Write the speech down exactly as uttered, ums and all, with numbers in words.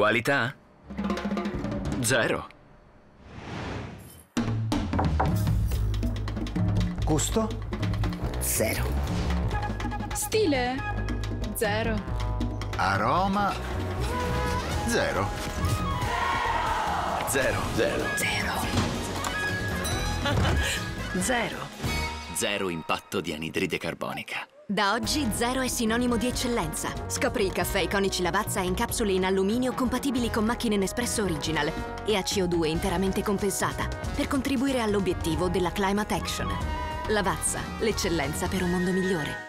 Qualità? Zero. Gusto? Zero. Stile? Zero. Aroma? Zero. Zero. Zero. Zero. Zero. Zero impatto di anidride carbonica. Da oggi Zero è sinonimo di eccellenza. Scopri i caffè iconici Lavazza in capsule in alluminio compatibili con macchine Nespresso Original e a C O due interamente compensata per contribuire all'obiettivo della Climate Action. Lavazza, l'eccellenza per un mondo migliore.